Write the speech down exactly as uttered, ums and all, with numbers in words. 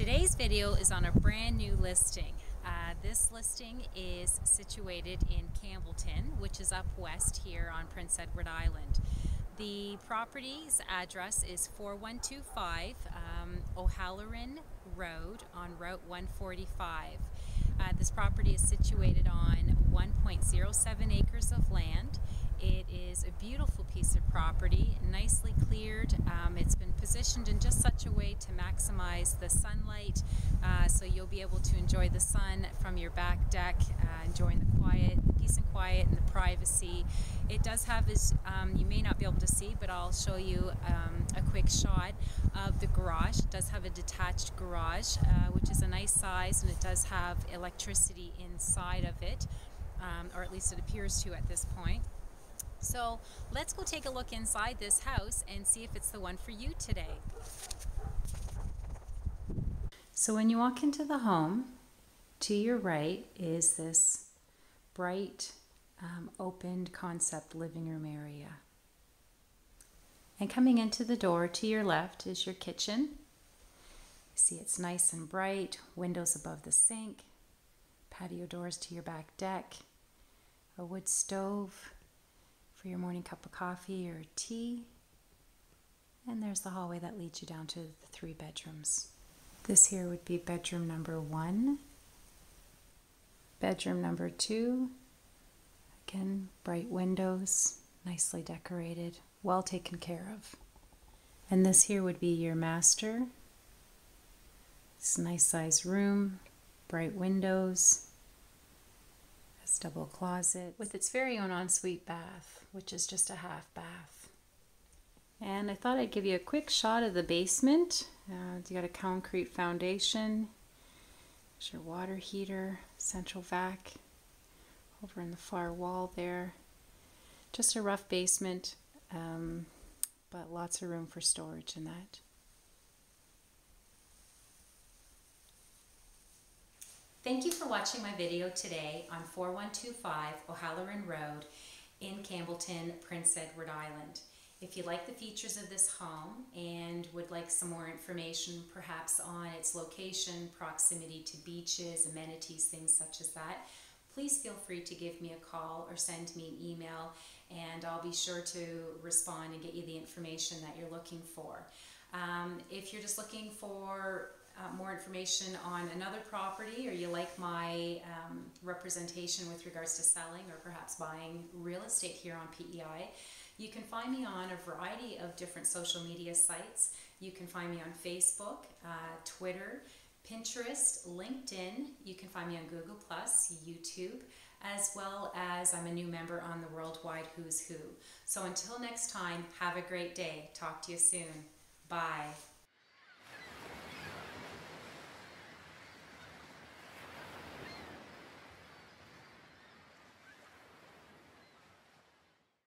Today's video is on a brand new listing. Uh, this listing is situated in Campbellton, which is up west here on Prince Edward Island. The property's address is four one two five um, O'Halloran Road on Route one forty-five. Uh, this property is situated on one point zero seven acres of land. It is a beautiful piece of property, nicely cleared. Um, it's been positioned in just such a way to maximize the sunlight, uh, so you'll be able to enjoy the sun from your back deck, uh, enjoying the quiet, the peace and quiet and the privacy. It does have this, um, you may not be able to see, but I'll show you um, a quick shot of the garage. It does have a detached garage, uh, which is a nice size, and it does have electricity inside of it, um, or at least it appears to at this point. So let's go take a look inside this house and see if it's the one for you today. So when you walk into the home, to your right is this bright, um, opened concept living room area. And coming into the door to your left is your kitchen. You see it's nice and bright, windows above the sink, patio doors to your back deck, a wood stove for your morning cup of coffee or tea. And there's the hallway that leads you down to the three bedrooms. This here would be bedroom number one. Bedroom number two, again, bright windows, nicely decorated, well taken care of. And this here would be your master. It's a nice sized room, bright windows, double closet with its very own ensuite bath, which is just a half bath. And I thought I'd give you a quick shot of the basement. Uh, you got a concrete foundation. There's your water heater, central vac over in the far wall there. Just a rough basement, um, but lots of room for storage in that. Thank you for watching my video today on four one two five O'Halloran Road in Campbellton, Prince Edward Island. If you like the features of this home and would like some more information perhaps on its location, proximity to beaches, amenities, things such as that, please feel free to give me a call or send me an email, and I'll be sure to respond and get you the information that you're looking for. Um, if you're just looking for Uh, more information on another property, or you like my um, representation with regards to selling or perhaps buying real estate here on P E I, you can find me on a variety of different social media sites. You can find me on Facebook, uh, Twitter, Pinterest, LinkedIn. You can find me on Google plus, YouTube, as well as I'm a new member on the Worldwide Who's Who. So until next time, have a great day. Talk to you soon. Bye.